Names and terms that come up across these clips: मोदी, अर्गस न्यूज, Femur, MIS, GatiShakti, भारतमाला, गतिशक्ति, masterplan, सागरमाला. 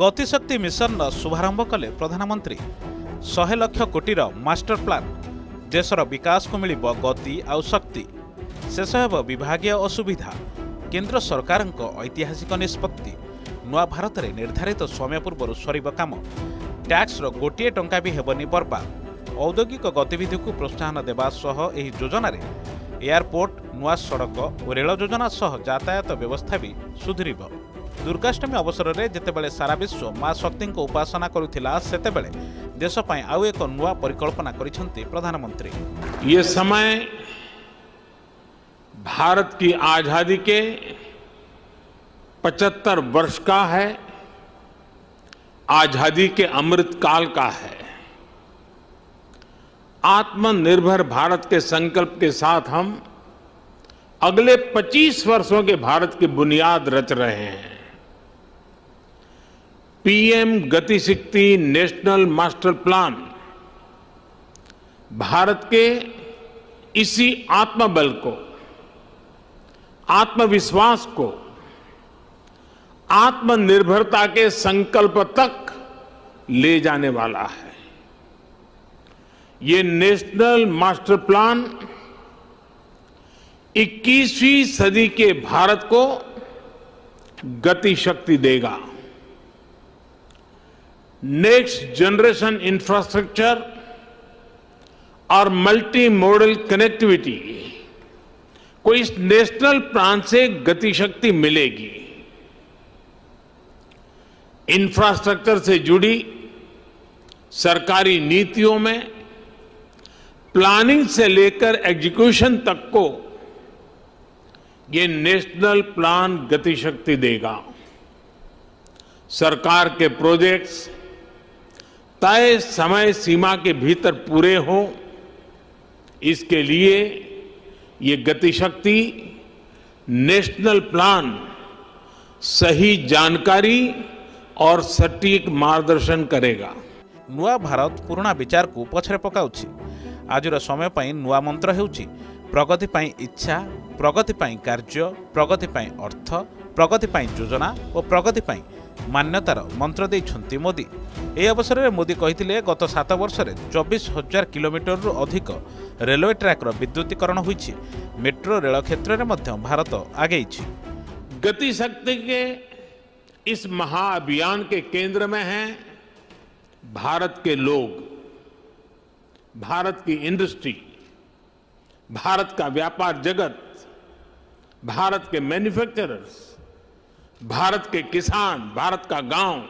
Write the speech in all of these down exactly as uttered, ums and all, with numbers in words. गतिशक्ति mission शुभारंभ कले प्रधानमंत्री। शहे लक्ष कोटीर मास्टर प्लान देशर विकास को मिल गति आउ शक्ति, शेष हे विभागीय असुविधा। केन्द्र सरकार ऐतिहासिक निष्पत्ति नुआ भारत में निर्धारित समय पूर्व सर कम, टैक्स गोटे टंका भी हेबनी बर्बाद। औद्योगिक गतिविधि को प्रोत्साहन देवा सह एही योजना रे एयरपोर्ट, नुआ सड़क और रेल योजना सह यातायात व्यवस्था भी सुधरिब। दुर्गाष्टमी अवसर में जितेबेले सारा विश्व माँ शक्ति को उपासना करुथिला, सेतेबेले देश पय आउ एक नुआ परिकल्पना करिसेंति प्रधानमंत्री। ये समय भारत की आजादी के पचहत्तर वर्ष का है, आजादी के अमृत काल का है। आत्मनिर्भर भारत के संकल्प के साथ हम अगले पच्चीस वर्षों के भारत की बुनियाद रच रहे हैं। PM गतिशक्ति national master plan Bharat के इसी आत्मबल को, आत्मविश्वास को, आत्मनिर्भरता के संकल्प तक ले जाने वाला है। ये नेशनल मास्टर प्लान इक्कीसवीं सदी के भारत को गति शक्ति देगा। नेक्स्ट जनरेशन इंफ्रास्ट्रक्चर और मल्टी मॉडल कनेक्टिविटी को इस नेशनल प्लान से गति शक्ति मिलेगी। इंफ्रास्ट्रक्चर से जुड़ी सरकारी नीतियों में प्लानिंग से लेकर एग्जीक्यूशन तक को ये नेशनल प्लान गतिशक्ति देगा। सरकार के प्रोजेक्ट्स तय समय सीमा के भीतर पूरे हों, इसके लिए ये गतिशक्ति नेशनल प्लान सही जानकारी और सटीक मार्गदर्शन करेगा। नुआ भारत पुराना विचार को पछरे पकाउछि। आजर समय पई नुआ मंत्र हेउछि प्रगति पई इच्छा, प्रगति पई कार्य, प्रगति पई अर्थ, प्रगति पई योजना और प्रगति पई मान्यतार मंत्र देइछन्ति मोदी। ए अवसर में मोदी कहिथिले गत सात वर्ष में चौबीस हजार किलोमीटर रु अधिक रेलवे ट्रैक विद्युतीकरण होइछि। मेट्रो रेल क्षेत्र में मध्य भारत आगेइछि। गतिशक्ति के इस महाअभियान के केंद्र में हैं भारत के लोग, भारत की इंडस्ट्री, भारत का व्यापार जगत, भारत के मैन्युफैक्चरर्स, भारत के किसान, भारत का गांव।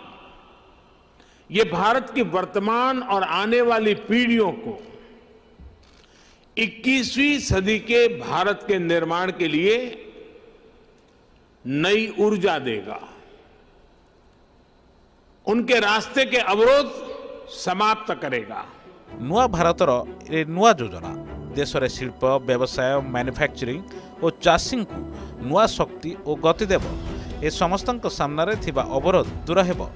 ये भारत की वर्तमान और आने वाली पीढ़ियों को इक्कीसवीं सदी के भारत के निर्माण के लिए नई ऊर्जा देगा। उनके रास्ते के अवरोध समाप्त करेगा। नुआ भारतर ए नुआ योजना देश में शिल्प, व्यवसाय, मैन्युफैक्चरिंग और चाषी को नुआ शक्ति और गति देव। ए समस्त सामने थिबा अवरोध दूर हेबो।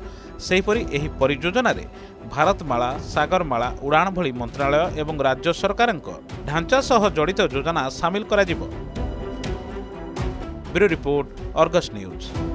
सेहिपरि एही परियोजना रे भारतमाला, सागरमाला, उड़ान भली मंत्रालय एवं राज्य सरकारक ढांचा सह जड़ित योजना सामिल करा जिवो। Bureau report, अर्गस न्यूज।